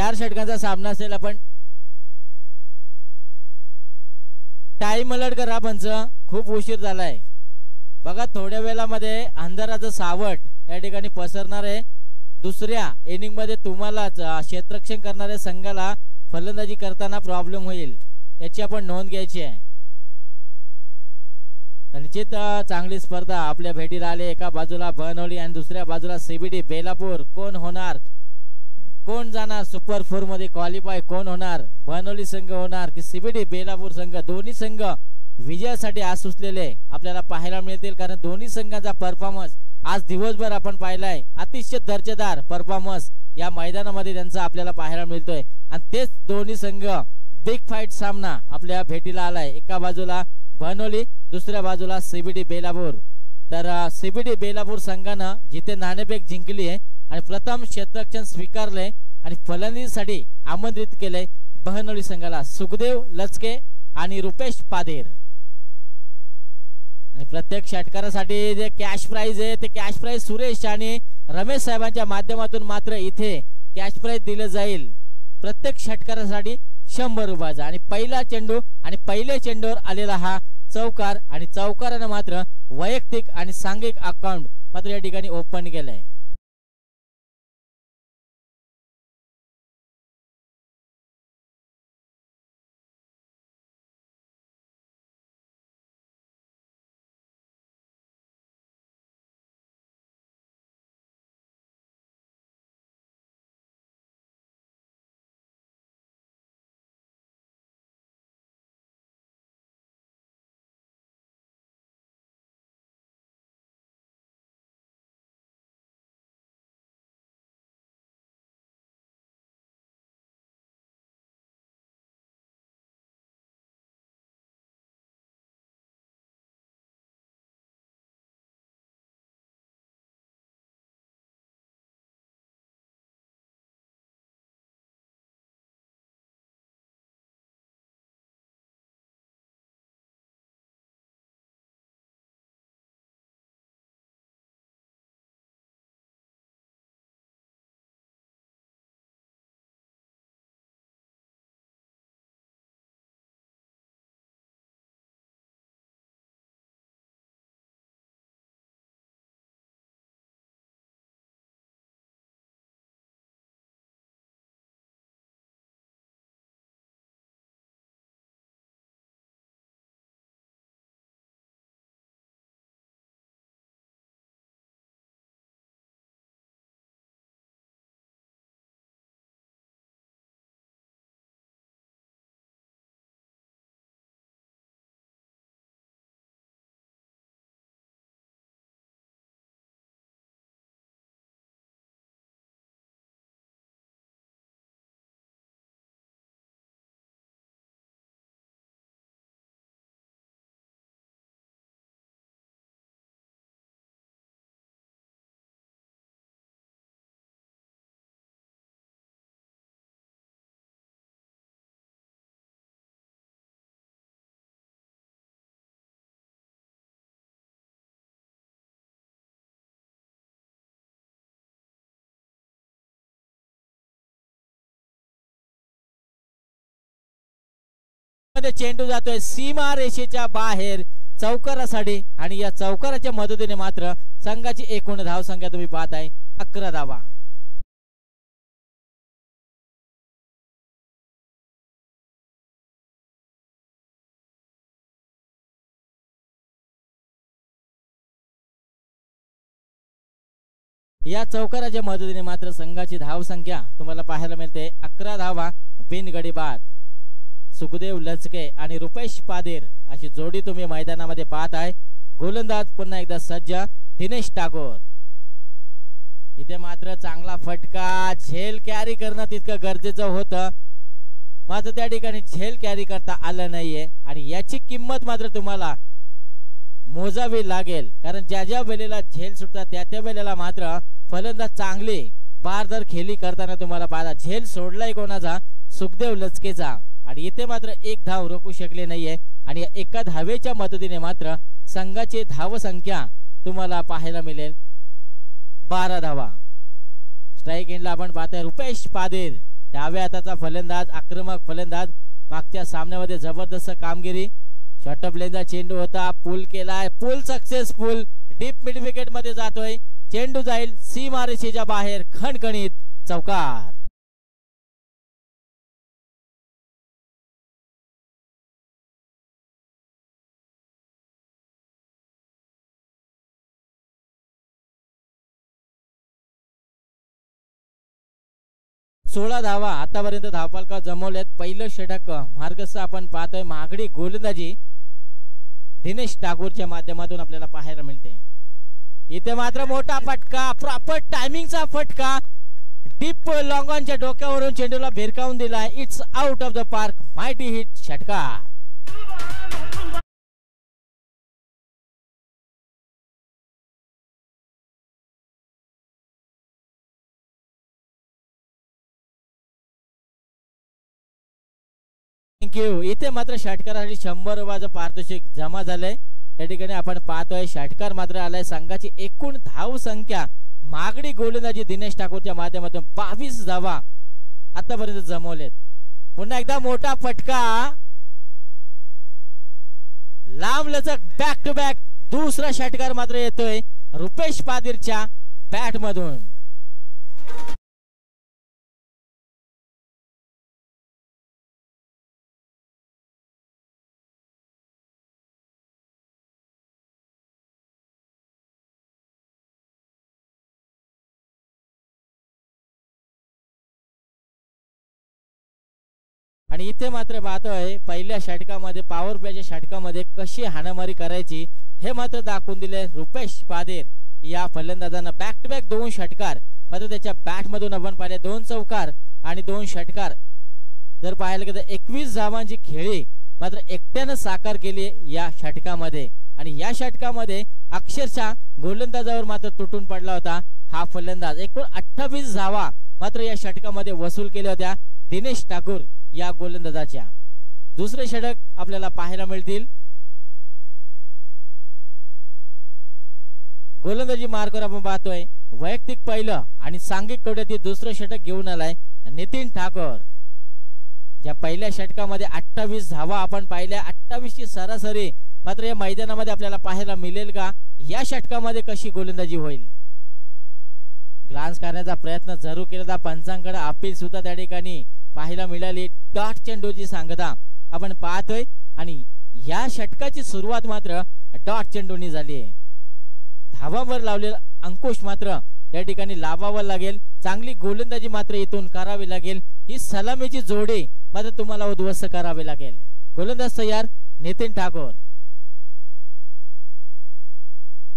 चार षटकांचा सामना असेल. आपण टाइम अलर्ट करा पंच, खूप उशीर झालाय. बघा थोड्या वेळामध्ये अंधाराचं सावट या ठिकाणी पसरणार आहे. दुसऱ्या इनिंग मध्ये तुम्हाला क्षेत्ररक्षण करणाऱ्या संघाला फलंदाजी करताना प्रॉब्लेम होईल, याची आपण नोंद घ्यायची आहे. निश्चित चांगली स्पर्धा आपल्या भेटीला आली. एका बाजूला बनोली आणि दुसऱ्या बाजूला सीबीडी बेलापूर. कोण होणार, कोण जाणार सुपर फोर मध्ये क्वालिफाय, कोण होणार बनोली संघ होणार की सीबीडी बेलापूर संघ? दोन्ही संघ विजयासाठी आज सुचलेले आपल्याला पाहायला मिळतील, कारण दोन्ही संघाचा परफॉर्मन्स आज दिवसभर आपण पाहिलाय. अतिशय दर्जेदार परफॉर्मन्स या मैदानामध्ये त्यांचा आपल्याला पाहायला मिळतोय. आणि तेच दोन्ही संघ बिग फाईट सामना आपल्या भेटीला आलाय. एका बाजूला बनोली, दुसऱ्या बाजूला सीबीडी बेलापूर. तर सीबीडी बेलापूर संघानं जिथे नाणेफेक जिंकली आहे आणि प्रथम क्षेत्ररक्षण स्वीकारले आणि फलंदाजीसाठी आमंत्रित केले बनोली संघाला सुखदेव लचके आणि रुपेश पाधेर. आणि प्रत्येक षटकारासाठी जे कॅश प्राइज आहे ते कॅश प्राइज सुरेश आणि रमेश साहेबांच्या माध्यमातून मात्र इथे कॅश प्राइज दिले जाईल. प्रत्येक षटकारासाठी 100 रुपयाचा. आणि पहिला चेंडू आणि पहिल्या चेंडूवर आलेला हा चौकार आणि चौकारानं मात्र वैयक्तिक आणि सांघिक अकाउंट मात्र या ठिकाणी ओपन केलंय. चेंडू जातोय सीमा रेषेच्या बाहेर चौकारासाठी आणि या चौकाराच्या मदतीने मात्र संघाची एकूण धाव संख्या तुम्ही पाहताय 11 धावा. या चौकाराच्या मदतीने मात्र संघाची धाव संख्या तुम्हाला पाहायला मिळते 11 धावा बिनगडी बाद. सुखदेव लचके आणि रुपेश पाधेर अशी जोडी तुम्ही मैदानामध्ये पाहत आहे. गोलंदाज पुन्हा एकदा सज्ज दिनेश टागोर. इथे मात्र चांगला फटका, झेल कॅरी करणं तितकं गरजेचं होतं, मात्र त्या ठिकाणी झेल कॅरी करता आलं नाहीये. आणि याची किंमत मात्र तुम्हाला मोजावी लागेल, कारण ज्या ज्या वेळेला झेल सुटतात त्या वेळेला मात्र फलंदाज चांगली पारदर खेळी करताना तुम्हाला पाहता. झेल सोडलाय कोणाचा? सुखदेव लचकेचा. आणि इथे मात्र एक धाव रोखू शकले नाहीये आणि एका धावेच्या मदतीने मात्र संघाची धाव संख्या तुम्हाला पाहायला मिळेल 12 धावा. स्ट्राईक एंडला आपण पाहतोय रुपेश पाधेर डाव्या हाताचा फलंदाज, आक्रमक फलंदाज, मागच्या सामन्यामध्ये जबरदस्त कामगिरी. शॉर्टअप लेनचा चेंडू होता, पूल केलाय, pull successful, deep mid wicket मध्ये जातोय, चेंडू जाईल सीमारेषेच्या बाहेर, खणखणीत चौकार. सोळा धावा आतापर्यंत धावपालका जमवल्यात. पहिलं षटक मार्गस्थ आपण पाहतोय. मागडी गोलंदाजी दिनेश टागोरच्या माध्यमातून आपल्याला पाहायला मिळते. इथे मात्र मोठा फटका, प्रॉपर टायमिंगचा फटका, डीप लॉंग ऑनच्या डोक्यावरून चेंडूला भिरकावून दिलाय. It's out of the park, mighty hit, षटकार. इथे मात्र षटकारासाठी 100 रुपयाचं पारितोषिक जमा झालंय. या ठिकाणी आपण पाहतोय षटकार मात्र आलाय. संघाची एकूण धाव संख्या मागडी गोलंदाजी दिनेश ठाकूरच्या माध्यमातून 22 धावा आतापर्यंत जमवलेत. पुन्हा एकदा मोठा फटका, लांब लचक, बॅक टू बॅक दुसरा षटकार मात्र येतोय रुपेश पादीरच्या बॅट मधून. आणि इथे मात्र पाहतोय पहिल्या षटकामध्ये, पॉवर प्लेच्या षटकामध्ये कशी हाणामारी करायची हे मात्र दाखवून दिले रुपेश पादेर या फलंदाजांना. बॅक टू बॅक 2 षटकार मात्र त्याच्या बॅटमधून आपण पाहिले. 2 चौकार आणि 2 षटकार. जर पाहायला गेलं तर 21 धावांची खेळी मात्र एकट्यानं साकार केली या षटकामध्ये. आणि या षटकामध्ये अक्षरशः गोलंदाजावर मात्र तुटून पडला होता हा फलंदाज. एकूण 28 धावा मात्र या षटकामध्ये वसूल केल्या होत्या दिनेश ठाकूर या गोलंदाजाच्या. दुसरे षटक आपल्याला पाहायला मिळतील. गोलंदाजी मार्कवर आपण पाहतोय वैयक्तिक पहिलं आणि सांघिक कवड्यातील दुसरं षटक घेऊन आलाय नितीन ठाकूर. ज्या पहिल्या षटकामध्ये 28 धावा आपण पाहिल्या, 28 ची सरासरी मात्र या मैदानामध्ये आपल्याला पाहायला मिळेल का? या षटकामध्ये कशी गोलंदाजी होईल ग्लान्स करण्याचा प्रयत्न जरूर केला. पंचांकडे अपील सुद्धा त्या ठिकाणी पाहायला मिळाली. डॉट चेंडूची सांगता आपण पाहतोय आणि या षटकाची सुरुवात मात्र डॉट चेंडूनी झाली. धावावर लावलेला अंकुश मात्र या ठिकाणी लावावा लागेल. चांगली गोलंदाजी मात्र इथून करावी लागेल. ही सलामीची जोडी मात्र तुम्हाला उद्ध्वस्त करावी लागेल. गोलंदाज तयार Nitin Thakur.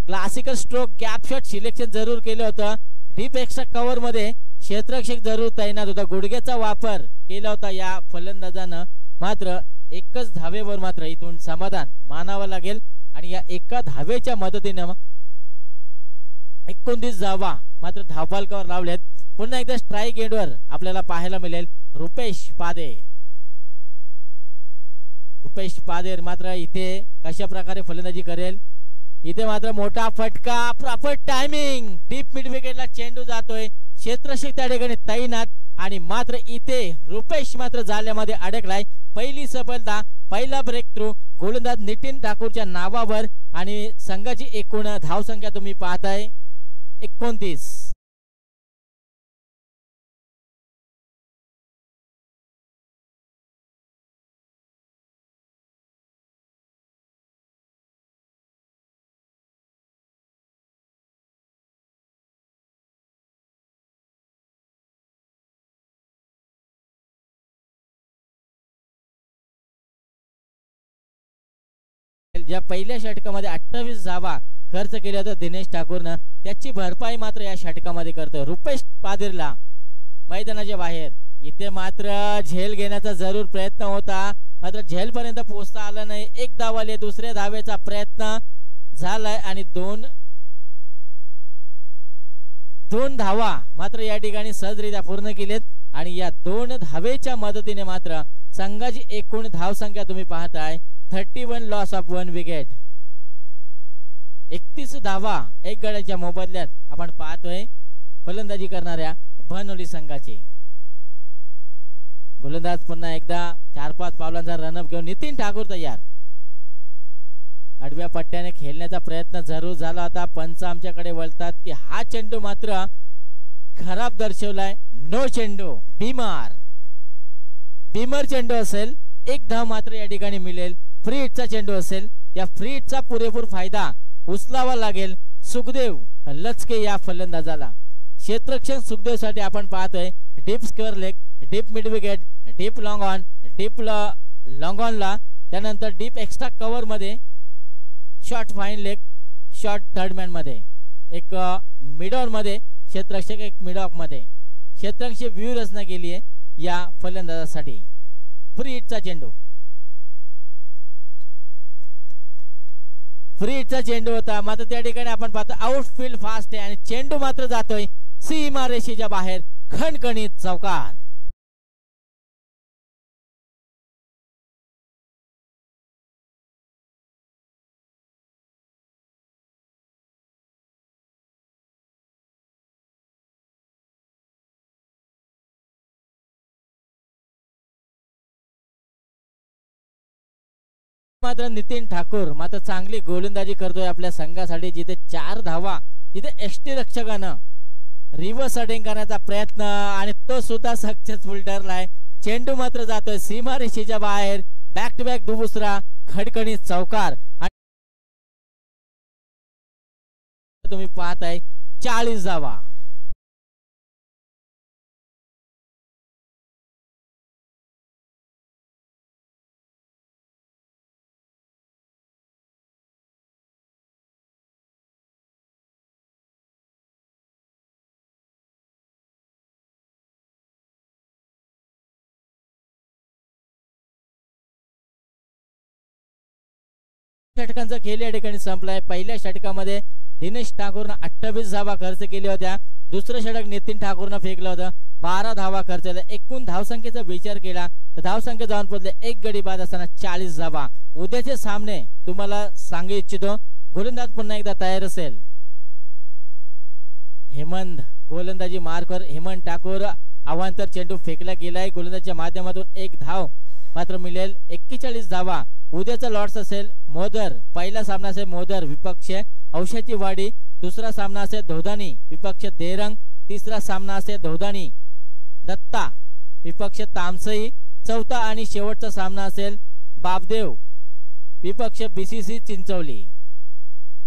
Classical stroke gap shot selection जरूर केलं होतं. डीप एक्स्ट्रा कव्हर मध्ये क्षेत्ररक्षक जरूर तैनात होता. गुडघ्याचा वापर केला होता या फलंदाजानं. मात्र एकच धावेवर मात्र इथून समाधान मानावं लागेल. आणि या एका धावेच्या मदतीनं 29 धावा मात्र धावपालकावर लावल्यात. पुन्हा एकदा स्ट्राईक एंडवर आपल्याला पाहायला मिळेल रुपेश पादेर. रुपेश पादेर मात्र इथे कशा प्रकारे फलंदाजी करेल. इथे मात्र मोठा फटका, प्रॉपर टायमिंग, डीप मिड विकेटला चेंडू जातोय. क्षेत्ररक्षक त्या ठिकाणी तैनात आणि मात्र इथे रुपेश मात्र जाळ्यामध्ये अडकलाय. पहिली सफलता, पहिला ब्रेक थ्रू गोलंदाज नितीन ठाकूरच्या नावावर. आणि संघाची एकूण धावसंख्या तुम्ही पाहताय 29. ज्या पहिल्या षटकामध्ये 28 धावा खर्च केल्या होत्या दिनेश ठाकूरनं त्याची भरपाई मात्र या षटकामध्ये करतो रुपेश पादेरला मैदानाच्या बाहेर. इथे मात्र झेल घेण्याचा जरूर प्रयत्न होता मात्र झेलपर्यंत पोहोचता आला नाही. एक धावाले दुसऱ्या धावेचा प्रयत्न झालाय आणि दोन धावा मात्र या ठिकाणी सहजरित्या पूर्ण केलेत. आणि या 2 धावेच्या मदतीने मात्र संघाची एकूण धावसंख्या तुम्ही पाहताय 31 लॉस ऑफ 1 विकेट. 31 धावा 1 गड्याच्या मोबदल्यात आपण पाहतोय फलंदाजी करणाऱ्या भानोली संघाची. गोलंदाज पुन्हा एकदा 4-5 पावलांचा रनअप घेऊन नितीन ठाकूर तयार. आडव्या पट्ट्याने खेळण्याचा प्रयत्न जरूर झाला होता. पंच आमच्याकडे वळतात की हा चेंडू मात्र खराब दर्शवलाय. नो चेंडू, बीमर चेंडू असेल, एक धाव मात्र या ठिकाणी मिळेल. फ्री हिटचा चेंडू असेल, या फ्री हिटचा पुरेपूर फायदा उचलावा लागेल सुखदेव लचके या फलंदाजाला. क्षेत्ररक्षण सुखदेव साठी आपण पाहतोय deep square leg, deep mid wicket, deep long on, deep long ऑनला, त्यानंतर डीप एक्स्ट्रा कव्हर मध्ये short fine leg, short third man मध्ये, एक मिड ऑन मध्ये क्षेत्ररक्षक, एक मिड ऑफ मध्ये क्षेत्ररक्षक व्यूहरचना केली आहे या फलंदाजासाठी. फ्री हिटचा चेंडू, फ्री हिटचा चेंडू होता मात्र त्या ठिकाणी आपण पाहतो आउटफील्ड फास्ट आहे आणि चेंडू मात्र जातोय सीमा रेषेच्या बाहेर खणखणीत चौकार. मात्र नितीन ठाकूर मात्र चांगली गोलंदाजी करतोय आपल्या संघासाठी, जिथे 4 धावा इथे एसटी रक्षकानं रिव्हर्स हेडिंग करण्याचा प्रयत्न आणि तो सुद्धा सक्सेसफुल ठरलाय. चेंडू मात्र जातोय सीमारेषेच्या बाहेर. बॅक टू बॅक दुसरा खडखडीत चौकार. तुम्ही पाहताय 40 धावा. षटकांचा खेळ या ठिकाणी संपलाय. पहिल्या षटकामध्ये दिनेश ठाकूरनं 28 धावा खर्च केल्या होत्या. दुसरं षटक नितीन ठाकूरनं फेकलं होतं, 12 धावा खर्च केल्या. एकूण धावसंख्येचा विचार केला तर धावसंख्या जाऊन पोहोचले 1 गडी बाद असताना 40 धावा. उद्याचे सामने तुम्हाला सांगू इच्छितो. गोलंदाज पुन्हा एकदा तयार असेल. हेमंत गोलंदाजी मार्कवर हेमंत ठाकूर. अवांतर चेंडू फेकला गेलाय. गोलंदाजच्या माध्यमातून 1 धाव मात्र मिळेल. 41 धावा. उद्याचा लॉट्स असेल मोदर. पहिला सामना असेल मोदर विपक्ष औषधी वाडी. दुसरा सामना असेल धोदानी विपक्ष देरंग. तिसरा सामना असेल धोदानी दत्ता विपक्ष तामसई. चौथा आणि शेवटचा सामना असेल बाबदेव विपक्ष बीसीसी चिंचवली.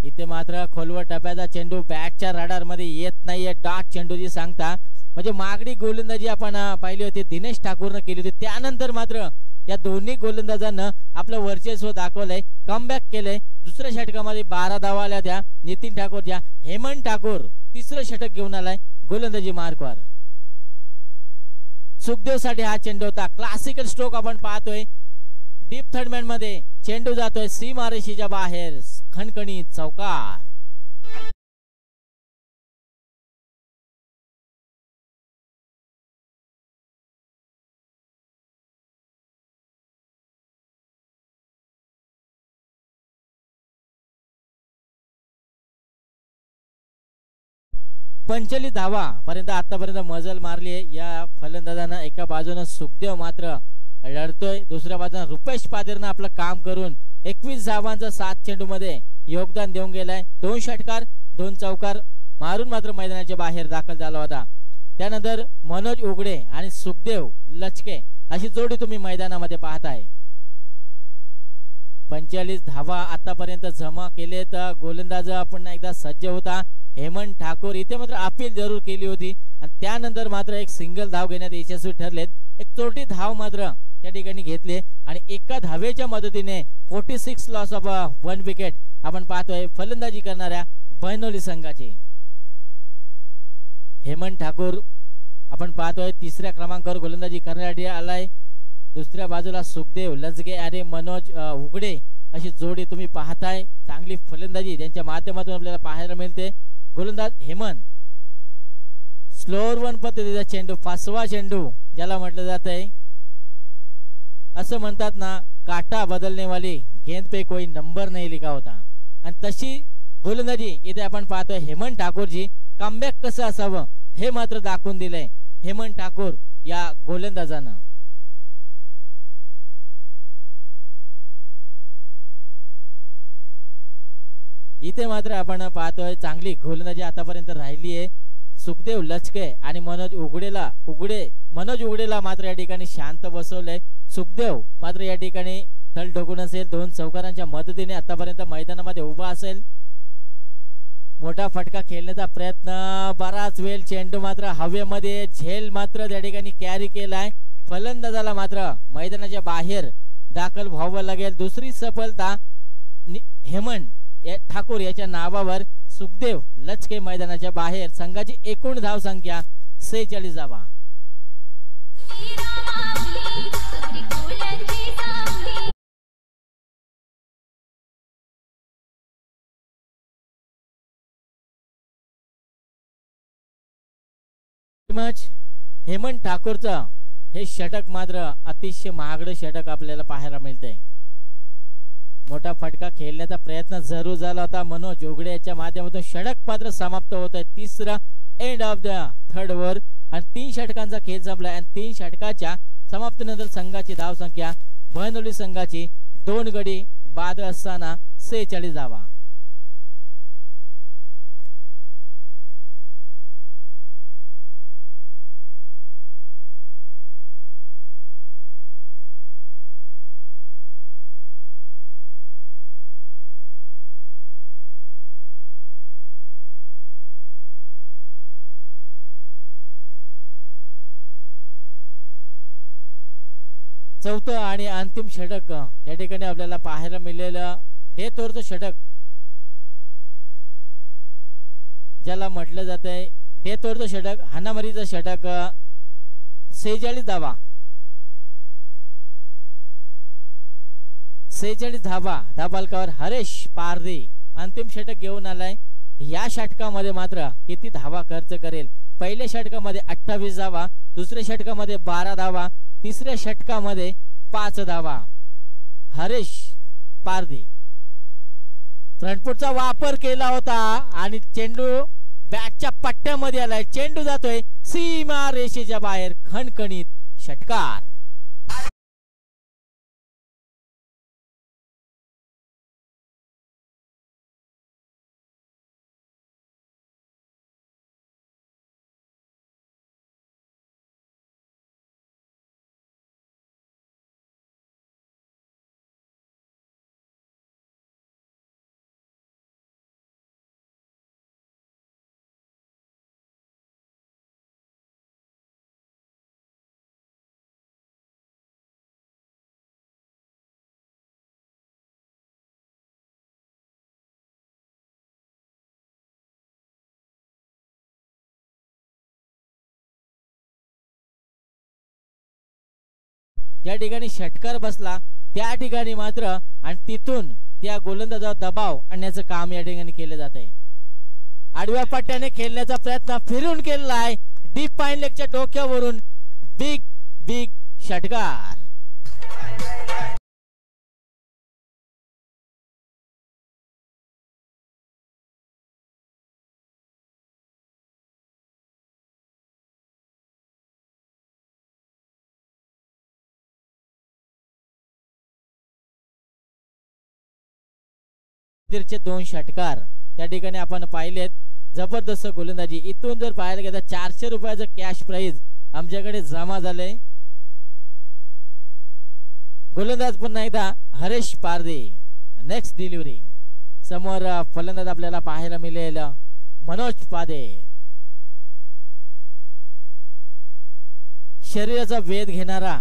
इथे मात्र खोलवर टप्प्याचा चेंडू बॅटच्या रडार मध्ये येत नाहीये. डॉट चेंडूची सांगता म्हणजे मागणी गोलंदाजी आपण पाहिली होती दिनेश ठाकूरनं केली होती. त्यानंतर मात्र या दोन्ही गोलंदाजांना आपलं वर्चस्व दाखवलंय, कमबॅक केलंय. दुसऱ्या षटकामध्ये 12 धावा आल्या त्या नितीन ठाकूरच्या. हेमंत ठाकूर तिसरं षटक घेऊन आलाय गोलंदाजी मार्कवर. सुखदेव साठी हा चेंडू होता. क्लासिकल स्ट्रोक आपण पाहतोय. डीप थर्डमॅन मध्ये चेंडू जातोय सीमारेषेच्या बाहेर खणखणी चौकार. पंचली धावा पर्यंत आतापर्यंत मजल मारली आहे या फलंदाजांना. एका बाजूने सुखदेव मात्र लढतोय, दुसऱ्या बाजूने रुपेश पाधरनं आपलं काम करून 21 धावांचा 7 चेंडूमध्ये योगदान देऊन गेलाय. 2 षटकार 2 चौकार मारून मात्र मैदानाच्या बाहेर दाखल झाला होता. त्यानंतर मनोज उघडे आणि सुखदेव लचके अशी जोडी तुम्ही मैदानामध्ये पाहताय. 45 धावा आतापर्यंत जमा केलेत. गोलंदाज पुन्हा एकदा सज्ज होता हेमंत ठाकूर. इथे मात्र अपील जरूर केली होती आणि त्यानंतर मात्र एक सिंगल धाव घेण्यात यशस्वी ठरलेत. एक चोटी धाव मात्र त्या ठिकाणी घेतले आणि एका धावेच्या मदतीने 46 लॉस ऑफ 1 विकेट आपण पाहतोय फलंदाजी करणाऱ्या बहनोली संघाची. हेमंत ठाकूर आपण पाहतोय तिसऱ्या क्रमांकावर गोलंदाजी करण्यासाठी आलाय. दुसऱ्या बाजूला सुखदेव लजगे आणि मनोज उघडे अशी जोडी तुम्ही पाहताय. चांगली फलंदाजी त्यांच्या माध्यमातून आपल्याला पाहायला मिळते. गोलंदाज हेमंत स्लोअर वन पद्धतीचा चेंडू, फासवा चेंडू ज्याला म्हटलं जात आहे. असं म्हणतात ना, काटा बदलनेवाली गेंद पे कोई नंबर नाही लिखा होता. आणि तशी गोलंदाजी इथे आपण पाहतोय. हेमंत ठाकूरजी कमबॅक कसं असावं हे मात्र दाखवून दिलंय हेमंत ठाकूर या गोलंदाजानं. इथे मात्र आपण पाहतोय चांगली गोलंदाजी आतापर्यंत राहिली आहे. सुखदेव लचके आणि मनोज उघडेला मात्र या ठिकाणी शांत बसवलंय. सुखदेव मात्र या ठिकाणी थल ठोकून असेल दोन चौकारांच्या मदतीने आतापर्यंत मैदानामध्ये उभा असेल. मोठा फटका खेळण्याचा प्रयत्न बराच वेळ चेंडू मात्र हवेमध्ये झेल मात्र त्या ठिकाणी कॅरी केलाय. फलंदाजाला मात्र मैदानाच्या बाहेर दाखल व्हावं लागेल. दुसरी सफलता हेमंत ठाकूर याच्या नावावर. सुखदेव लचके मैदानाच्या बाहेर. संघाची एकूण धाव संख्या 46 धावा. हेमंत ठाकूरचं हे षटक मात्र अतिशय महागडं षटक आपल्याला पाहायला मिळतंय. मोठा फटका खेळण्याचा प्रयत्न जरूर झाला होता मनोज जोगडे याच्या माध्यमातून. षटक मात्र समाप्त होत आहे. तिसरा end of the third over आणि 3 षटकांचा खेळ संपला आणि 3 षटकाच्या समाप्तीनंतर संघाची धावसंख्या बहनोली संघाची 2 गडी बाद असताना 46 धावा. चौथं आणि अंतिम षटक या ठिकाणी आपल्याला पाहायला मिळालेलं डेथ ओव्हरचं षटक ज्याला म्हटलं जात आहे डेथ ओव्हरचं षटक हाणामारीचं षटक 46 धावा धाबालकावर हरेश पारदे अंतिम षटक घेऊन आलाय. या षटकामध्ये मात्र किती धावा खर्च करेल. पहिल्या षटकामध्ये 28 धावा, दुसऱ्या षटकामध्ये 12 धावा, तिसऱ्या षटकामध्ये 5 धावा. हरेश पारदे फ्रंटफुटचा वापर केला होता आणि चेंडू बॅटच्या पट्ट्यामध्ये आलाय. चेंडू जातोय सीमा रेषेच्या बाहेर. खणखणीत षटकार. ज्या ठिकाणी षटकार बसला त्या ठिकाणी मात्र आणि तिथून त्या गोलंदाजावर दबाव आणण्याचं काम या ठिकाणी केलं जात आहे. आडव्या पट्ट्याने खेळण्याचा प्रयत्न फिरून केलेला आहे. डीप पाईन लेगच्या डोक्यावरून बिग षटकार. चे 2 षटकार त्या ठिकाणी आपण पाहिलेत. जबरदस्त गोलंदाजी. इथून जर पाहायला गेलं तर 400 रुपयाचं कॅश प्राइज आमच्याकडे जमा झाले. गोलंदाज पुन्हा एकदा हरेश पारदे. Next delivery. समोर फलंदाज आपल्याला पाहायला मिळेल मनोज पादे. शरीराचा वेध घेणारा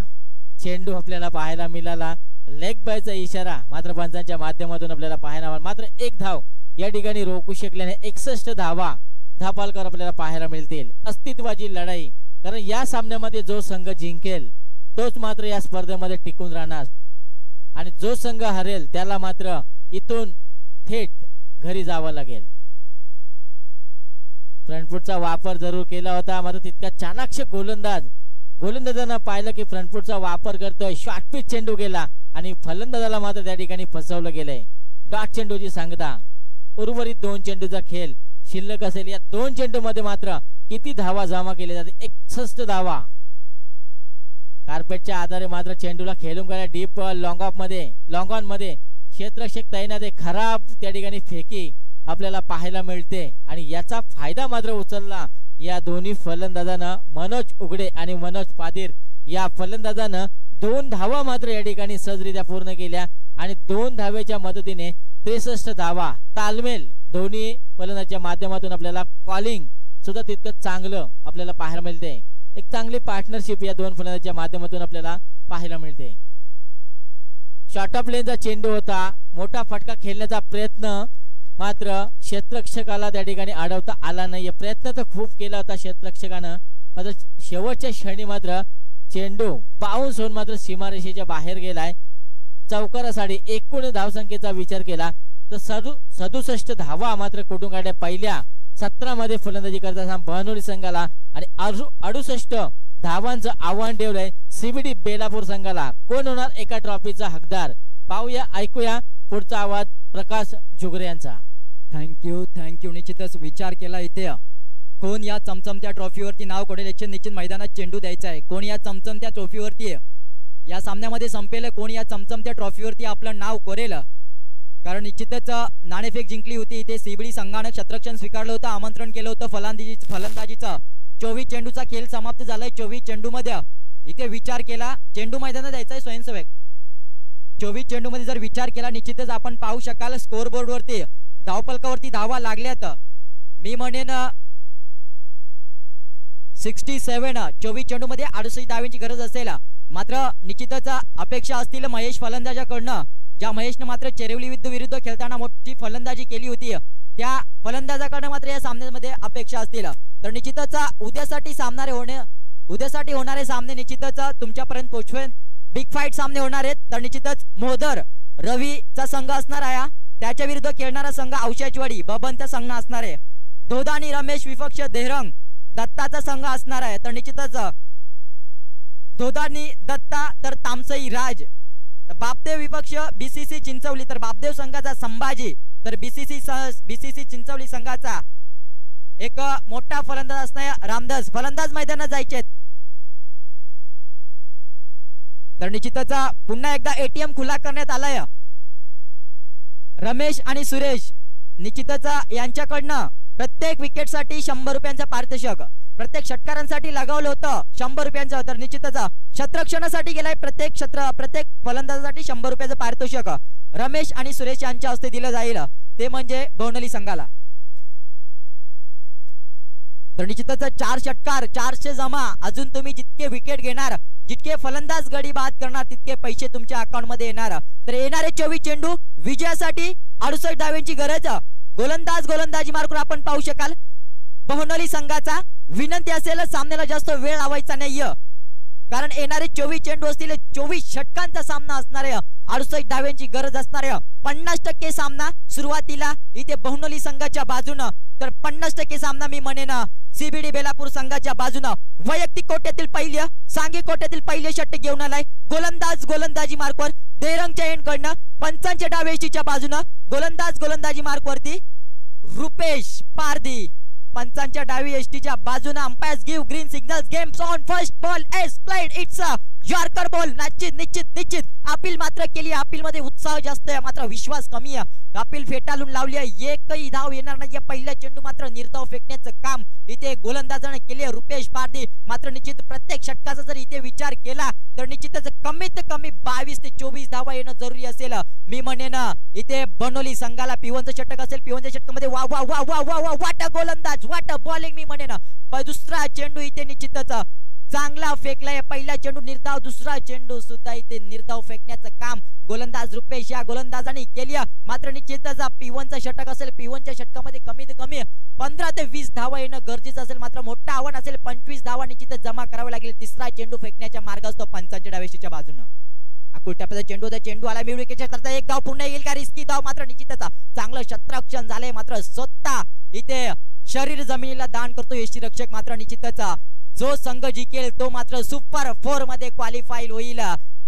चेंडू आपल्याला पाहायला मिळाला. लेग बायचा इशारा मात्र पंचांच्या माध्यमातून आपल्याला पाहायला. मात्र एक धाव या ठिकाणी रोखू शकल्याने 61 धावा धापालकर आपल्याला पाहायला मिळतील. अस्तित्वाची लढाई. कारण या सामन्यामध्ये जो संघ जिंकेल तोच मात्र या स्पर्धेमध्ये टिकून राहणार आणि जो संघ हरेल त्याला मात्र इथून थेट घरी जावं लागेल. फ्रंटफुटचा वापर जरूर केला होता मात्र तितका चाणाक्ष गोलंदाजांना पाहिलं की फ्रंटफुटचा वापर करतोय. शॉर्ट पिच चेंडू गेला आणि फलंदाजाला मात्र त्या ठिकाणी फसवलं गेलंय. डॉट चेंडूची सांगता उर्वरित 2 चेंडूचा खेळ शिल्लक असेल. या 2 चेंडूमध्ये मात्र किती धावा जमा केल्या जाते. 61 धावा. कार्पेटच्या आधारे मात्र चेंडूला खेळून गेला. डीप लॉंग ऑन मध्ये क्षेत्ररक्षक तैनात. खराब त्या ठिकाणी फेकी आपल्याला पाहायला मिळते आणि याचा फायदा मात्र उचलला या दोन्ही फलंदाजांना मनोज उघडे आणि मनोज पाधीर या फलंदाजांना दोन धावा मात्र या ठिकाणी सहजरित्या पूर्ण केल्या आणि दोन धावेच्या मदतीने 63 धावा तालमेल दोन्ही फलंदाजांच्या माध्यमातून आपल्याला कॉलिंग सुद्धा तितकं चांगलं आपल्याला पाहायला मिळते। एक चांगली पार्टनरशिप या दोन फलंदाजांच्या माध्यमातून आपल्याला पाहायला मिळते। शॉर्ट ऑफ लेनचा चेंडू होता, मोठा फटका खेळण्याचा प्रयत्न मात्र क्षेत्ररक्षकाला त्या ठिकाणी अडवता आला नाही। प्रयत्न तर खूप केला होता क्षेत्ररक्षकानं मात्र शेवटच्या क्षणी मात्र चेंडू बाउन्स होऊन मात्र सीमारेषेच्या बाहेर गेलाय। चौकारासाठी एकूण धावसंख्येचा विचार केला तर 67 धावा मात्र कुठून काढल्या। पहिल्या 17 मध्ये फलंदाजी करता बहनोली संघाला आणि 68 धावांचं आव्हान ठेवलंय सीबीडी बेलापूर संघाला। कोण होणार एका ट्रॉफीचा हकदार पाहूया, ऐकूया पुढचा आवाज प्रकाश जुगरे यांचा। थँक्यू। निश्चितच विचार केला इथे कोण या चमचमत्या ट्रॉफीवरती नाव कोडेल याचे निश्चित मैदानात चेंडू द्यायचा आहे। कोण या चमचमत्या ट्रॉफीवरती या सामन्यामध्ये संपेल, कोण या चमचमत्या ट्रॉफीवरती आपलं नाव कोरेल, कारण निश्चितच नाणेफेक जिंकली होती इथे सीबीडी संघाने। क्षेत्ररक्षण स्वीकारलं होतं, आमंत्रण केलं होतं फलंदाजीचं। 24 चेंडूचा खेळ समाप्त झालाय। 24 चेंडू मध्ये इथे विचार केला, चेंडू मैदानात द्यायचा आहे स्वयंसेवक। 24 चेंडू मध्ये जर विचार केला निश्चितच आपण पाहू शकाल स्कोर बोर्ड वरती धावफलकावरती धावा लागल्यात। मी म्हणेन 67 24 चेंडू मध्ये 68 धावांची गरज असेल, मात्र निश्चितच अपेक्षा असतील महेश फलंदाजाकडनं। ज्या महेशने मात्र चेरवली विरुद्ध खेळताना मोठी फलंदाजी केली होती त्या फलंदाजाकडे मात्र या सामन्यामध्ये अपेक्षा असतील। तर निश्चितच उद्यासाठी होणारे सामने निश्चितच तुमच्यापर्यंत पोहोचवेन। बिग फाईट सामने होणार आहेत। तर निश्चितच मोहदर रवीचा संघ असणार आहे, त्याच्या विरुद्ध खेळणारा संघ औषधवाडी बबनचा संघ असणार आहे। दोदानी रमेश विपक्ष देहरंग दत्ताचा संघ असणार आहे। तर निश्चितच दोदानी दत्ता तर तामसई राज। बापदेव विपक्ष बीसीसी चिंचवली, तर बापदेव संघाचा संभाजी तर बीसीसी चिंचवली संघाचा एक मोठा फलंदाज असणारा रामदास। फलंदाज मैदानात जायचे आहेत। तर निश्चितच पुन्हा एकदा एटीएम खुला करण्यात आलाय। रमेश आणि सुरेश निश्चितच यांच्याकडनं प्रत्येक विकेटसाठी 100 रुपयांचा पारितोषिक, प्रत्येक षटकारांसाठी लगावलं होतं 100 रुपयांचं। तर निश्चितच क्षेत्ररक्षणासाठी गेलाय प्रत्येक फलंदाजासाठी 100 रुपयाचं पारितोषिक रमेश आणि सुरेश यांच्या हस्ते दिलं जाईल, ते म्हणजे बणोली संघाला। तर निश्चितच 4 षटकार 400 जमा, अजून तुम्ही जितके विकेट घेणार जितके फलंदाज गडी बाद करणार तितके पैसे तुमच्या अकाउंट मध्ये येणार। तर येणारे 24 चेंडू विजयासाठी 68 धावांची गरज। गोलंदाजी मार्कवर आपण पाहू शकाल बहनोली संघाचा। विनंती असेल सामन्याला जास्त वेळ लावायचा नाही, कारण येणारे 24 चेंडू असतील 24 षटकांचा सामना असणार आहे, 68 धावांची गरज असणार आहे। 50% सामना सुरुवातीला इथे बहनोली संघाच्या बाजूने, तर 50% सामना मी म्हणेन सीबीडी बेलापूर संघाच्या बाजूने। वैयक्तिक कोट्यातील पहिल्या सांघिक कोट्यातील पहिले षटक घेऊन आलाय गोलंदाजी मार्कवर देरंगच्या एंडकडनं 55 डावेशीच्या बाजूने। गोलंदाजी मार्कवरती रुपेश पारधी 55 डावी एसटीच्या बाजूने। Umpires give green signals, games on, first ball is played, it's a yorker ball. निश्चित अपील मात्र केली, अपील मध्ये उत्साह जास्त आहे मात्र विश्वास कमी आहे। अपील फेटाळून लावली आहे, एकही धाव येणार नाही। पहिला चेंडू मात्र निर्धाव फेकण्याचं काम इथे गोलंदाजाने केले रुपेश पारधी। मात्र निश्चित प्रत्येक षटकाचा जर इथे विचार केला तर निश्चितच कमीत कमी 22 ते 24 धावा येणं जरुरी असेल। मी म्हणेन इथे बणोली संघाला पिवनचं षटक असेल, पिवनच्या षटकामध्ये वा वा वा वा वा वाट गोलंदाज वाट बॉलिंग। मी म्हणेन दुसरा चेंडू इथे निश्चितच चांगला फेकलाय। पहिला चेंडू निर्धाव, दुसरा चेंडू सुद्धा इथे निर्धाव फेकण्याचं काम गोलंदाज रुपेश या गोलंदाजाने केली। मात्र निश्चितच पिवनचा षटक असेल, पिवनच्या षटकामध्ये कमीत कमी 15 ते 20 धावा येणं गरजेचं असेल, मात्र मोठं आव्हान असेल। 25 धावा निश्चितच जमा करावे लागेल। तिसरा चेंडू फेकण्याचा मार्ग असतो 55 डावेशीच्या बाजूने। चेंडू होता, चेंडू आला मिळविकेच्या करता एक धाव पुन्हा येईल का, रिस्की धाव मात्र निश्चितच। चांगलं क्षेत्ररक्षण झालंय मात्र स्वतः इथे शरीर जमिनीला दान करतो यष्टीरक्षक। मात्र निश्चितच जो संघ जिंकेल तो मात्र सुपर 4 मध्ये क्वालिफाय होईल,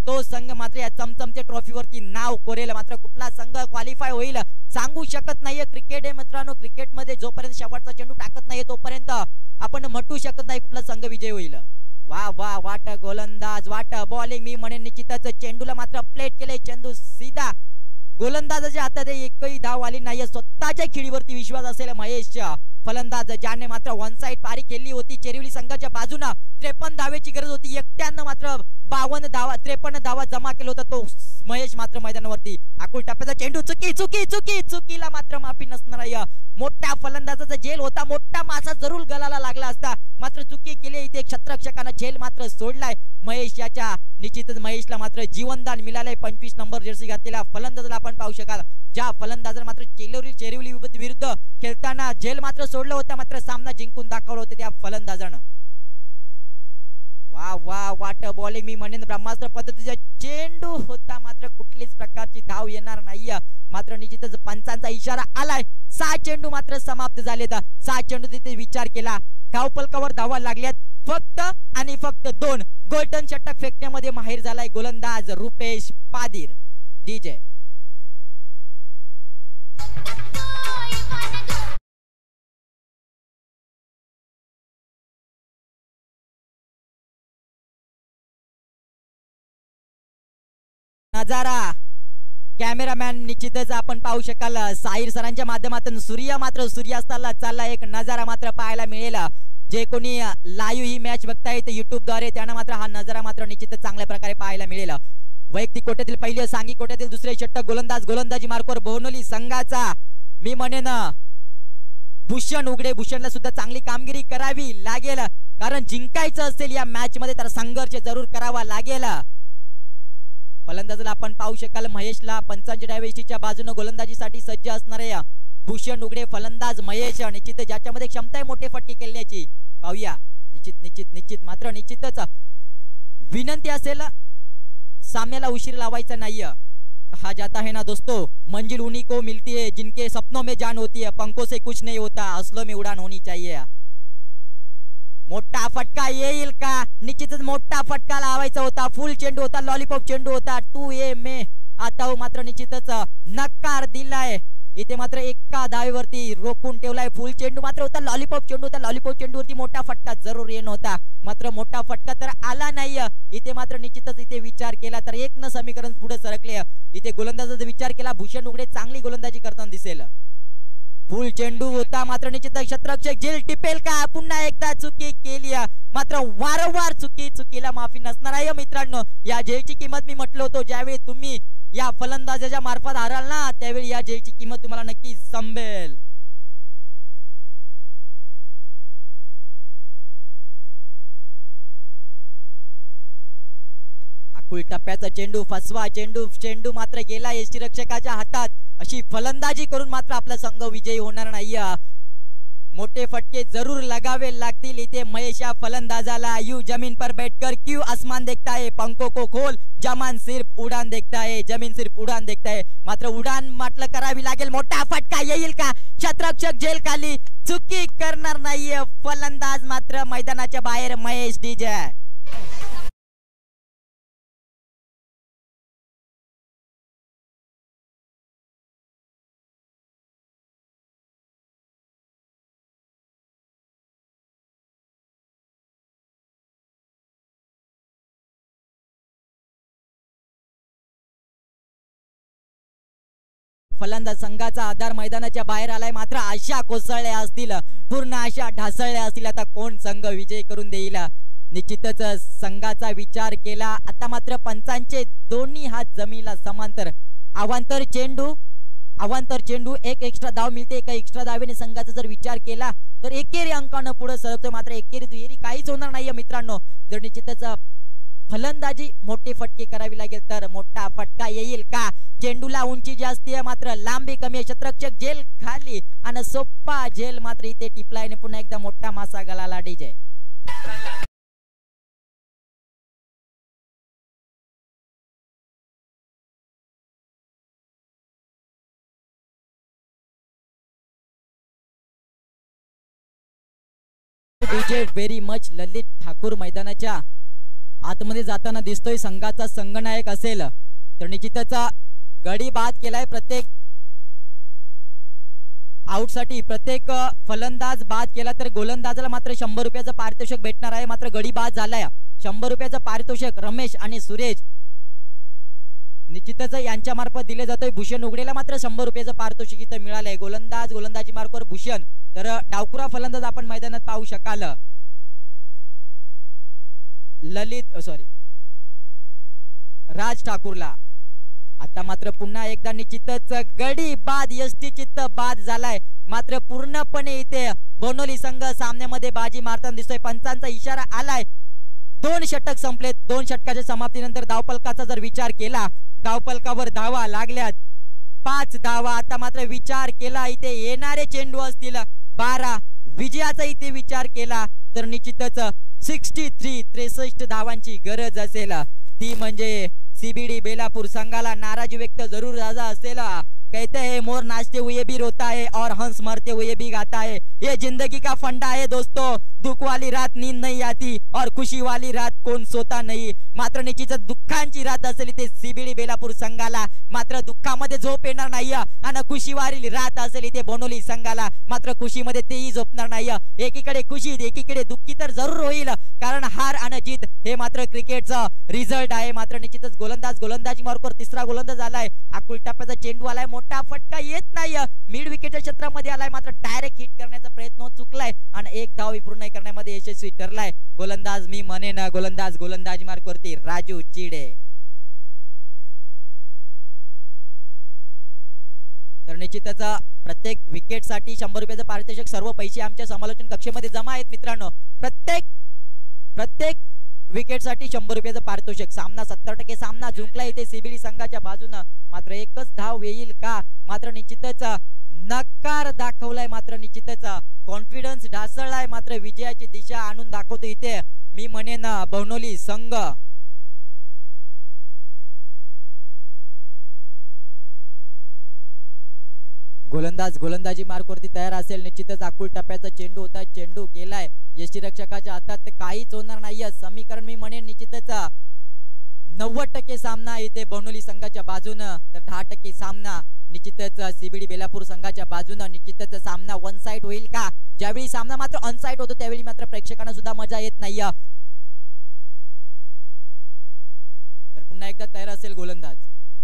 तो संघ मात्र या चमचमते ट्रॉफीवरती नाव कोरेल। मात्र कुठला संघ क्वालिफाय होईल सांगू शकत नाहीये। क्रिकेट आहे मित्रांनो, क्रिकेटमध्ये जोपर्यंत शेवटचा चेंडू टाकत नाही तोपर्यंत आपण म्हणू शकत नाही कुठला संघ विजय होईल। वा वा वाट गोलंदाज वाट बॉलिंग। मी म्हणेन निश्चितच चेंडूला मात्र प्लेट केले, चेंडू सीधा गोलंदाजाच्या हातात एकही धाव आली नाहीये। स्वतःच्या खेळीवरती विश्वास असलेला महेशच्या फलंदाज ज्याने मात्र वन साइड पारी खेळली होती, चेरिवली संघाच्या बाजूने 53 धावेची गरज होती, एकट्याने मात्र 53 धावा जमा केला होता तो महेश मात्र मैदानावरती आकुल टप्प्याचा चेंडू चुकीला मात्र माफी नसणारा मोठा फलंदाजाचा झेल होता, मोठा मासा जरूर गळाला लागला असता मात्र चुकी केली इथे क्षेत्ररक्षकाने झेल मात्र सोडलाय महेश याच्या। निश्चितच महेशला मात्र जीवनदान मिळाले। 25 नंबर जर्सी घातलेला फलंदाजाला आपण पाहू शकाल ज्या फलंदाजाने मात्र चेरिवली विरुद्ध खेळताना झेल मात्र सोडला होता मात्र सामना जिंकून दाखवला होता त्या फलंदाजाने। वा वा वाट बॉलिंग मी म्हणेन ब्रह्मास्त्र पद्धतीचा चेंडू होता मात्र कुठलीच प्रकारची धाव येणार नाहीये मात्र निश्चितच पंचांचा इशारा आलाय। 6 चेंडू मात्र समाप्त झालेत। 6 चेंडू तिथे विचार केला धावपलकावर धावा लागल्यात फक्त आणि फक्त 2। गोल्डन षटक फेकण्यामध्ये माहिर झालाय गोलंदाज रुपेश पादीर। डीजे नजारा कॅमेरामॅन निश्चितच आपण पाहू शकाल साहिर सरांच्या माध्यमातून सूर्यास्ताला चालला एक नजारा मात्र पाहायला मिळेल। जे कोणी लाईव्ह ही मॅच बघताय ते YouTube द्वारे त्यांना मात्र हा नजारा मात्र निश्चितच चांगल्या प्रकारे पाहायला मिळेल। वैयक्तिक कोट्यातील पहिले सांगी कोट्यातील दुसरे षटक गोलंदाजी मार्कवर बहोनोली संघाचा मी म्हणेन भूषण उघडे। भूषणला सुद्धा चांगली कामगिरी करावी लागेल कारण जिंकायचं असेल या मॅच मध्ये तर संघर्ष जरूर करावा लागेल। फलंदाजाला आपण पाहू शकाल महेशला 55 बाजूने गोलंदाजीसाठी सज्ज असणारे भूषण उघडे फलंदाज महेश निश्चित ज्याच्यामध्ये क्षमता आहे मोठे फटके खेळण्याची पाहूया। निश्चित मात्र निश्चितच विनंती असेल सामन्याला उशीर लावायचा नाहीये। कहा जाता है ना दोस्तों मंजिल उन्हीं को मिलती है जिनके सपनों में जान होती है, पंखों से कुछ नहीं होता हौसलों में उड़ान होनी चाहिए। मोठा फटका येईल का? निश्चितच मोठा फटका लावायचा होता। फुल चेंडू होता, लॉलीपॉप चेंडू होता, 2A मे आता मात्र निश्चितच नकार दिलाय इथे मात्र एका धावेवरती रोखून ठेवलाय। फुल चेंडू मात्र होता, लॉलीपॉप चेंडू होता, लॉलीपॉप चेंडूवरती मोठा फटका जरूर येण होता मात्र मोठा फटका तर आला नाही इथे मात्र निश्चितच इथे विचार केला तर एक न समीकरण पुढे सरकले। इथे गोलंदाजाचा विचार केला भूषण उघडे चांगली गोलंदाजी करताना दिसेल। फुल चेंडू होता मात्र निश्चित क्षेत्ररक्षक झेल टिपेल का? पुन्हा एकदा चुकी केली मात्र वारंवार चुकीला माफी नसणार आहे मित्रांनो। या झेलची किंमत मी म्हटलं होतं ज्यावेळी तुम्ही या फलंदाजाच्या मार्फत हाराल ना त्यावेळी या झेलची किंमत तुम्हाला नक्की समजेल। आकुल टप्प्याचा चेंडू फसवा चेंडू मात्र गेला यष्टीरक्षकाच्या हातात। अशी फलंदाजी करून मात्र आपला संघ विजयी होणार नाही, मोठे फटके जरूर लगावे लागतील। इथे महेश या फलंदाजाला यू जमीन पर बैठकर क्यू आसमान देखता है, पंखों को खोल जमान सिर्फ उड़ान देखता है, जमीन सिर्फ उड़ान देखता है मात्र उड़ान मात्र करावी लागेल। मोठा फटका येईल का? क्षेत्ररक्षक झेल खाली चुकी करणार नाहीये फलंदाज मात्र मैदानाच्या बाहेर महेश। डीजे फलंदाज संघाचा आधार मैदानाच्या बाहेर आलाय मात्र आशा कोसळल्या असतील, पूर्ण आशा ढासळल्या असतील। आता कोण संघ विजय करून देईल? निश्चितच संघाचा विचार केला आता मात्र पंचांचे दोन्ही हात जमीला समांतर। अवांतर चेंडू एक एक्स्ट्रा धाव मिळते। एका एक्स्ट्रा धावेने संघाचा जर विचार केला तर एकेरी अंकानं पुढे सरकतो मात्र एकेरी दुहेरी काहीच होणार नाहीये मित्रांनो। जर निश्चितच फलंदाजी मोठे फटके करावी लागेल तर मोठा फटका येईल का? चेंडूला उंची जास्ती आहे मात्र लांबी कमी आहे। क्षेत्ररक्षक झेल खाली आणि सोप्पा झेल मात्र इथे टिपलायने पुन्हा एकदा मोठा मासा गळाला। DJ DJ very much Lalit Thakur मैदानाच्या आतमध्ये जाताना दिसतोय। संघाचा संघनायक असेल तर निश्चितच गडी बाद केलाय। प्रत्येक आउट साठी प्रत्येक फलंदाज बाद केला तर गोलंदाजाला मात्र 100 रुपयाचं पारितोषिक भेटणार आहे मात्र गडी बाद झालाय। 100 रुपयाचं पारितोषिक रमेश आणि सुरेश निश्चितच यांच्या मार्फत दिले जाते। भूषण उघडेला मात्र 100 रुपयाचं पारितोषिक इथं मिळालंय। गोलंदाजी मार्कवर भूषण, तर डावखुरा फलंदाज आपण मैदानात पाहू शकाल। राज ठाकूरला आता मात्र पुन्हा एकदा निश्चितच गडी बाद, यष्टीचित्त बाद झालाय। मात्र पूर्णपणे इथे बनोली संघ सामन्यामध्ये बाजी मारताना दिसतोय। पंचांचा इशारा आलाय। 2 षटक संपलेत। 2 षटकाच्या समाप्तीनंतर धावपलकाचा जर विचार केला, धावपलकावर धावा लागल्यात 5 धावा। आता मात्र विचार केला इथे येणारे चेंडू असतील 12, विजयाचा इथे विचार केला तर निश्चितच 63 धावांची गरज असेल। ती म्हणजे सीबीडी बेलापुर संघाला नाराजी व्यक्त जरूर राजा असेल। कहते हैं मोर नाचते हुए भी रोता है और हंस मरते हुए भी गाता है। ये जिंदगी का फंडा है दोस्तों। दुख वाली रात नींद नहीं आती और खुशी वाली रात कौन सोता नहीं। मात्र निश्चित दुःखांची रात असेल इथे सीबीडी बेलापुर संघाला। मात्र दुःखामध्ये झोप येणार नाही आणि खुशी वाली रात असेल इथे बनोली संघाला। मात्र खुशीमध्ये तेही झोपणार नाही। एकीकडे खुशी एकीकडे दुःखी तर जरूर होईल, कारण हार आणि जीत हे मात्र क्रिकेटचा रिझल्ट आहे। मात्र निश्चितच गोलंदाजी मार्कवर 3रा गोलंदाज आलाय। आकुल टप्प्याचा चेंडू आलाय, मोठा फटका येत नाही, मिड विकेटच्या क्षेत्रामध्ये आलाय। मात्र डायरेक्ट हिट करण्याचा प्रयत्न चुकलाय आणि 1 धाव विपूर्ण करण्यामध्ये यशस्वी ठरलाय गोलंदाज। मी म्हणेन गोलंदाज मार्कवरती राजू चिडे। तर निश्चितच प्रत्येक विकेट साठी 100 रुपयाचं पारितोषिक, सर्व पैसे आमच्या समालोचन कक्षेमध्ये जमा आहेत मित्रांनो। प्रत्येक विकेट साठी 100 रुपयाचं पारितोषिक। सामना 70% सामना झुंकला इथे सीबीडी संघाच्या बाजूने। मात्र 1च धाव येईल का? मात्र निश्चितच नकार दाखवलाय। मात्र निश्चितच कॉन्फिडन्स ढासळलाय। मात्र विजयाची दिशा आणून दाखवतो इथे मी म्हणेन बनोली संघ। गोलंदाजी मार्कवरती तयार असेल निश्चितच। आकुल टप्प्याचा चेंडू होता, चेंडू गेलाय यष्टीरक्षकाच्या हातात, काहीच होणार नाहीये। समीकरण मी म्हणेन निश्चितच 90% सामना इथे बनोली संघाच्या बाजूने, तर 10% सामना निश्चितच सीबीडी बेलापूर संघाच्या बाजूने। निश्चितच सामना 1 साइड होईल का? ज्यावेळी सामना मात्र 1 साइड होतो त्यावेळी मात्र प्रेक्षकांना सुद्धा मजा येत नाही। तर पुन्हा एकदा तयार असेल गोलंदाज।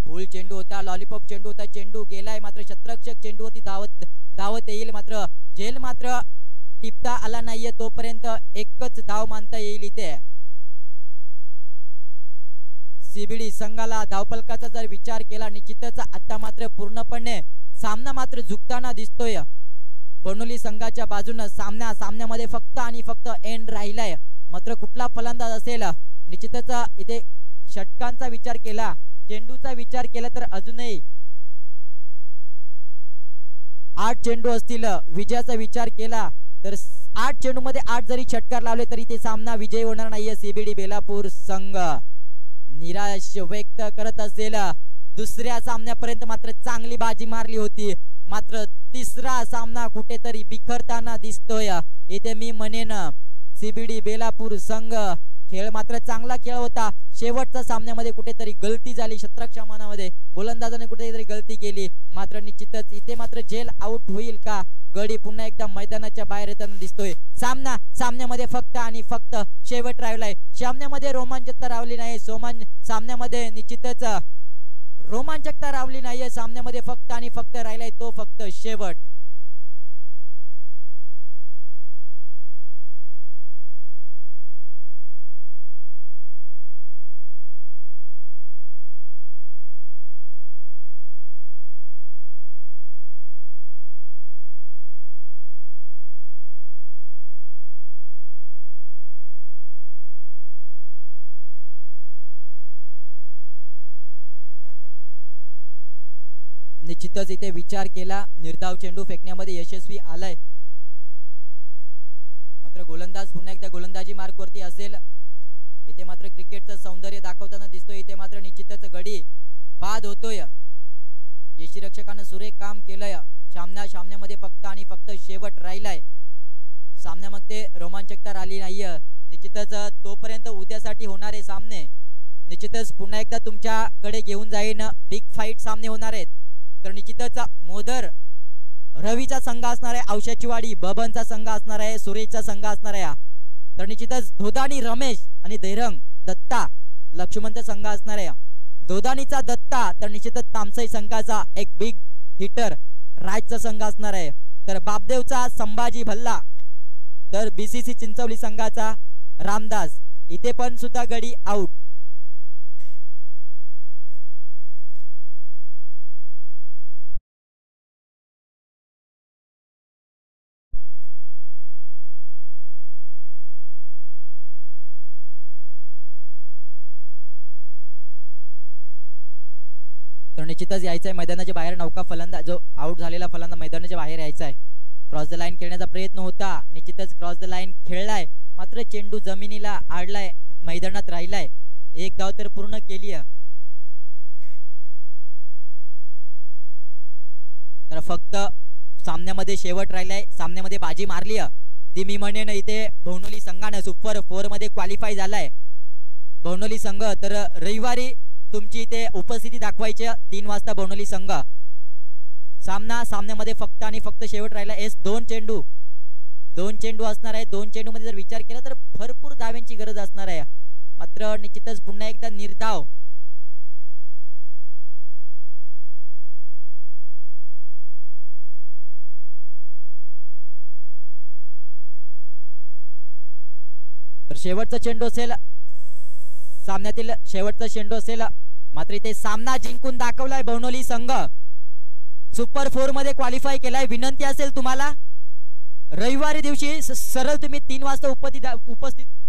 फुल चेंडू होता, लॉलीपॉप चेंडू होता, चेंडू गेलाय। मात्र क्षेत्ररक्षक चेंडूवरती धावत येईल, मात्र झेल मात्र टिपता आला नाहीये। तोपर्यंत 1च धाव मानता येईल इथे सीबीडी संघाला। धावपलकाचा जर विचार केला निश्चितच आता मात्र पूर्णपणे सामना मात्र झुकताना दिसतोय बनोली संघाच्या बाजूने। सामन्यामध्ये फक्त आणि फक्त एंड राहिलाय। मात्र कुठला फलंदाज असेल? निश्चितच इथे षटकांचा विचार केला, चेंडूचा विचार केला तर अजूनही 8 चेंडू असतील। विजयाचा विचार केला तर 8 चेंडूमध्ये 8 जरी षटकार लावले तरी ते सामना विजयी होणार नाहीये। सीबीडी बेलापूर संघ निराश व्यक्त करत असेल। 2ऱ्या सामन्यापर्यंत मात्र चांगली बाजी मारली होती, मात्र 3रा सामना कुठेतरी बिखरताना दिसतोय इथे मी म्हणेन सीबीडी बेलापूर संघ। खेळ मात्र चांगला खेळ होता, शेवटच्या सामन्यामध्ये कुठेतरी गलती झाली। क्षेत्ररक्षणामध्ये गोलंदाजाने कुठेतरी गलती केली। मात्र निश्चितच इथे मात्र झेल आउट होईल का? गडी पुन्हा एकदा मैदानाच्या बाहेर येताना दिसतोय। सामन्यामध्ये फक्त आणि फक्त शेवट राहिलाय। सामन्यामध्ये रोमांचकता रावली नाही, सामन्यामध्ये निश्चितच रोमांचकता रावली नाहीये। सामन्यामध्ये फक्त आणि फक्त राहिलाय तो फक्त शेवट। निश्चितच इथे विचार केला, निर्धाव चेंडू फेकण्यामध्ये यशस्वी आलाय। मात्र गोलंदाज पुन्हा एकदा गोलंदाजी मार्कवरती असेल इथे। मात्र क्रिकेटचं सौंदर्य दाखवताना दिसतोय इथे। मात्र निश्चितच गडी बाद होतोय। यष्टीरक्षकाने सुरेख काम केलंय। सामन्यामध्ये फक्त आणि फक्त शेवट राहिलाय। सामन्यामध्ये रोमांचकता राहिली नाहीये। निश्चितच तोपर्यंत उद्यासाठी होणारे सामने निश्चितच पुन्हा एकदा तुमच्याकडे घेऊन जाईन। बिग फाईट सामने होणार आहेत। तर निश्चितच मोदर रवीचा संघ असणार आहे, औषाची वाडी बबनचा संघ असणार आहे, सुरेशचा संघ असणार आहे। तर निश्चितच धोदानी रमेश आणि दैरंग दत्ता लक्ष्मणचा संघ असणार आहे। दोदानीचा दत्ता तर निश्चितच तामसाई संघाचा एक बिग हिटर रायचा संघ असणार आहे, तर बापदेवचा संभाजी भल्ला, तर बीसीसी चिंचवली संघाचा रामदास, इथे पण सुद्धा गडी आउट. तर निश्चितच यायचं आहे मैदानाच्या बाहेर. नौका फलंदाज जो आउट झालेला फलंदाज मैदानाच्या बाहेर यायचा आहे. क्रॉस द लाईन खेळण्याचा प्रयत्न होता, निश्चितच क्रॉस द लाईन खेळलाय, मात्र चेंडू जमिनीला आडलाय, मैदानात राहिलाय. एक धाव तर पूर्ण केली आहे. तर फक्त सामन्यामध्ये शेवट राहिलाय, सामन्यामध्ये बाजी मारली आहे ती मी म्हणेन. इथे भोनोली संघाने सुपर 4 मध्ये क्वालिफाय झालाय भोनोली संघ. तर रविवारी तुमची इथे उपस्थिती दाखवायची 3 वाजता भोनोली संघ. सामना सामन्यामध्ये फक्त आणि फक्त शेवट राहिला. एस दोन चेंडू असणार आहे. 2 चेंडू मध्ये जर विचार केला तर भरपूर धाव्यांची गरज असणार आहे, मात्र निश्चितच पुन्हा एकदा निर्धाव. तर शेवटचा चेंडू असेल, सामन्यातील शेवटचा चेंडू असेल, मात्र इथे सामना जिंकून दाखवलाय भोनोली संघ. सुपर 4 मध्ये क्वालिफाय केलाय. विनंती असेल तुम्हाला रविवारी दिवशी सरळ तुम्ही 3 वाजता उपस्थित